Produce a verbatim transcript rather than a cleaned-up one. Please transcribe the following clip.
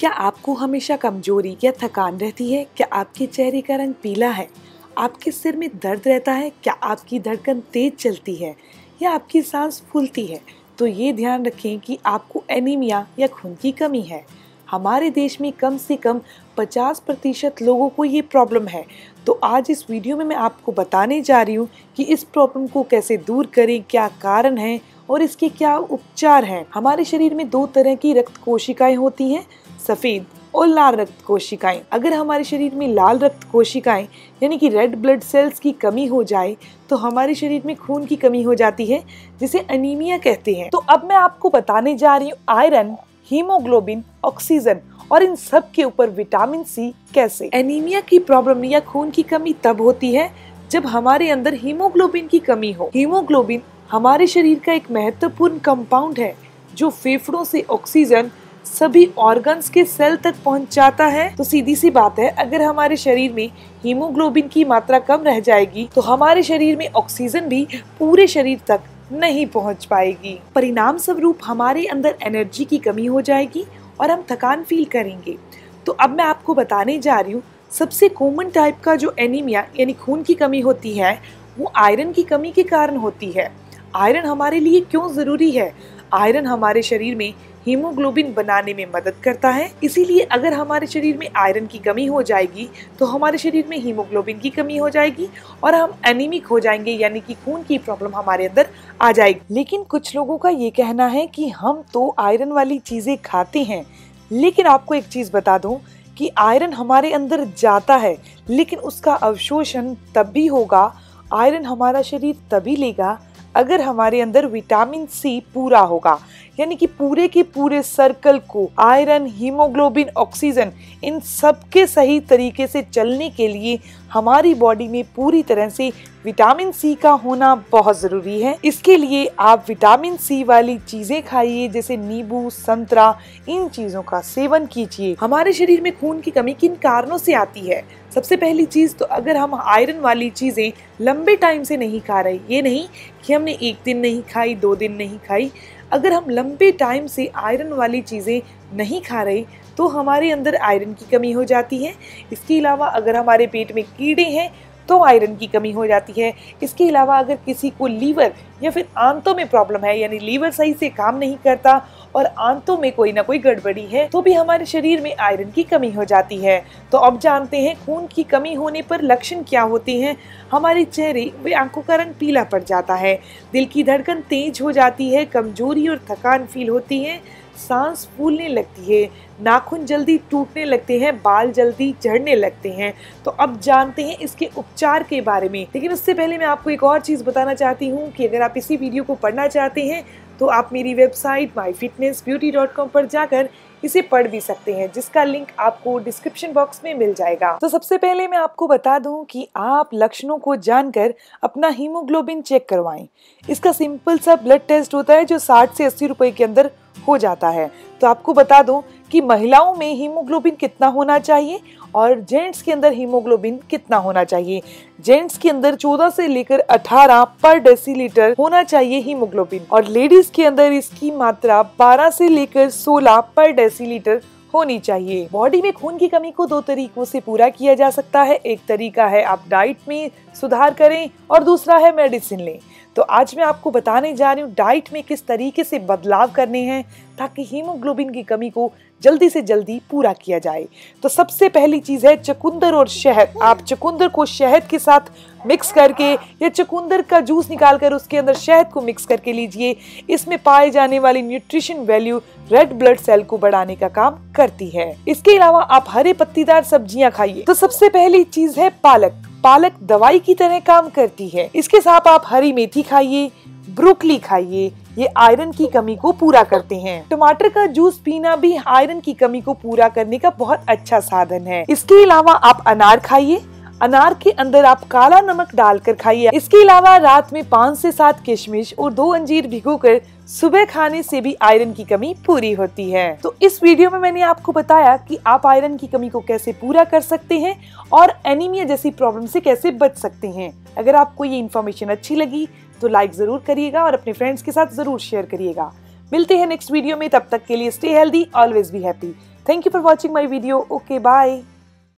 क्या आपको हमेशा कमजोरी या थकान रहती है? क्या आपके चेहरे का रंग पीला है? आपके सिर में दर्द रहता है? क्या आपकी धड़कन तेज चलती है या आपकी सांस फूलती है? तो ये ध्यान रखें कि आपको एनीमिया या खून की कमी है। हमारे देश में कम से कम पचास प्रतिशत लोगों को ये प्रॉब्लम है। तो आज इस वीडियो में मैं आपको बताने जा रही हूँ कि इस प्रॉब्लम को कैसे दूर करें, क्या कारण हैं और इसके क्या उपचार हैं। हमारे शरीर में दो तरह की रक्त कोशिकाएं होती हैं, सफ़ेद और लाल रक्त कोशिकाएं। अगर हमारे शरीर में लाल रक्त कोशिकाएं यानी कि रेड ब्लड सेल्स की कमी हो जाए तो हमारे शरीर में खून की कमी हो जाती है, जिसे अनीमिया कहते हैं। तो अब मैं आपको बताने जा रही हूँ आयरन, हीमोग्लोबिन, ऑक्सीजन और इन सब के ऊपर विटामिन सी कैसे। एनीमिया की प्रॉब्लम या खून की कमी तब होती है जब हमारे अंदर हीमोग्लोबिन की कमी हो। हीमोग्लोबिन हमारे शरीर का एक महत्वपूर्ण कंपाउंड है जो फेफड़ों से ऑक्सीजन सभी ऑर्गन्स के सेल तक पहुंचाता है। तो सीधी सी बात है, अगर हमारे शरीर में हीमोग्लोबिन की मात्रा कम रह जाएगी तो हमारे शरीर में ऑक्सीजन भी पूरे शरीर तक नहीं पहुंच पाएगी। परिणाम स्वरूप हमारे अंदर एनर्जी की कमी हो जाएगी और हम थकान फील करेंगे। तो अब मैं आपको बताने जा रही हूँ सबसे कॉमन टाइप का जो एनीमिया यानी खून की कमी होती है वो आयरन की कमी के कारण होती है। आयरन हमारे लिए क्यों ज़रूरी है? आयरन हमारे शरीर में हीमोग्लोबिन बनाने में मदद करता है। इसीलिए अगर हमारे शरीर में आयरन की कमी हो जाएगी तो हमारे शरीर में हीमोग्लोबिन की कमी हो जाएगी और हम एनीमिक हो जाएंगे, यानी कि खून की प्रॉब्लम हमारे अंदर आ जाएगी। लेकिन कुछ लोगों का ये कहना है कि हम तो आयरन वाली चीज़ें खाते हैं, लेकिन आपको एक चीज़ बता दूँ कि आयरन हमारे अंदर जाता है लेकिन उसका अवशोषण तब भी होगा, आयरन हमारा शरीर तभी लेगा अगर हमारे अंदर विटामिन सी पूरा होगा। यानी कि पूरे के पूरे सर्कल को आयरन, हीमोग्लोबिन, ऑक्सीजन इन सब के सही तरीके से चलने के लिए हमारी बॉडी में पूरी तरह से विटामिन सी का होना बहुत ज़रूरी है। इसके लिए आप विटामिन सी वाली चीज़ें खाइए, जैसे नींबू, संतरा, इन चीज़ों का सेवन कीजिए। हमारे शरीर में खून की कमी किन कारणों से आती है? सबसे पहली चीज़ तो अगर हम आयरन वाली चीज़ें लंबे टाइम से नहीं खा रहे, ये नहीं कि हमने एक दिन नहीं खाई, दो दिन नहीं खाई, अगर हम लंबे टाइम से आयरन वाली चीज़ें नहीं खा रहे तो हमारे अंदर आयरन की कमी हो जाती है। इसके अलावा अगर हमारे पेट में कीड़े हैं तो आयरन की कमी हो जाती है। इसके अलावा अगर किसी को लीवर या फिर आंतों में प्रॉब्लम है, यानी लीवर सही से काम नहीं करता और आंतों में कोई ना कोई गड़बड़ी है, तो भी हमारे शरीर में आयरन की कमी हो जाती है। तो अब जानते हैं खून की कमी होने पर लक्षण क्या होते हैं। हमारे चेहरे व आंखों का रंग पीला पड़ जाता है, दिल की धड़कन तेज हो जाती है, कमजोरी और थकान फील होती है, सांस फूलने लगती है, नाखून जल्दी टूटने लगते हैं, बाल जल्दी झड़ने लगते हैं। तो अब जानते हैं इसके उपचार के बारे में। लेकिन उससे पहले मैं आपको एक और चीज़ बताना चाहती हूँ कि अगर आप इसी वीडियो को पढ़ना चाहते हैं तो आप मेरी website my fitness beauty dot com पर जाकर इसे पढ़ भी सकते हैं, जिसका लिंक आपको डिस्क्रिप्शन बॉक्स में मिल जाएगा। तो सबसे पहले मैं आपको बता दूं कि आप लक्षणों को जानकर अपना हीमोग्लोबिन चेक करवाएं। इसका सिंपल सा ब्लड टेस्ट होता है जो साठ से अस्सी रुपए के अंदर हो जाता है। तो आपको बता दूं कि महिलाओं में हीमोग्लोबिन कितना होना चाहिए और जेंट्स के अंदर हीमोग्लोबिन कितना होना चाहिए। जेंट्स के अंदर चौदह से लेकर अठारह पर डेसीलीटर होना चाहिए हीमोग्लोबिन और लेडीज के अंदर इसकी मात्रा बारह से लेकर सोलह पर डेसीलीटर होनी चाहिए। बॉडी में खून की कमी को दो तरीकों से पूरा किया जा सकता है। एक तरीका है आप डाइट में सुधार करें और दूसरा है मेडिसिन लें। तो आज मैं आपको बताने जा रही हूँ डाइट में किस तरीके से बदलाव करने हैं ताकि हीमोग्लोबिन की कमी को जल्दी से जल्दी पूरा किया जाए। तो सबसे पहली चीज़ है चुकंदर और शहद। आप चुकंदर को शहद के साथ मिक्स करके या चुकंदर का जूस निकालकर उसके अंदर शहद को मिक्स करके लीजिए। इसमें पाए जाने वाली nutrition value red blood cell को बढ़ाने का काम करती है। इसके अलावा आप हरे पत्तीदार सब्जियां खाइए। तो सबसे पहली चीज़ है पालक। पालक दवाई की तरह काम करती है। इसके साथ आप हरी मेथी खाइए, ब्रोकली खाइए, ये आयरन की कमी को पूरा करते हैं। टमाटर का जूस पीना भी आयरन की कमी को पूरा करने का बहुत अच्छा साधन है। इसके अलावा आप अनार खाइए। अनार के अंदर आप काला नमक डालकर खाइए। इसके अलावा रात में पाँच से सात किशमिश और दो अंजीर भिगोकर सुबह खाने से भी आयरन की कमी पूरी होती है। तो इस वीडियो में मैंने आपको बताया कि आप आयरन की कमी को कैसे पूरा कर सकते हैं और एनीमिया जैसी प्रॉब्लम से कैसे बच सकते हैं। अगर आपको ये इन्फॉर्मेशन अच्छी लगी तो लाइक ज़रूर करिएगा और अपने फ्रेंड्स के साथ ज़रूर शेयर करिएगा। मिलते हैं नेक्स्ट वीडियो में, तब तक के लिए stay healthy, always be happy. Thank you for watching my video. Okay, bye.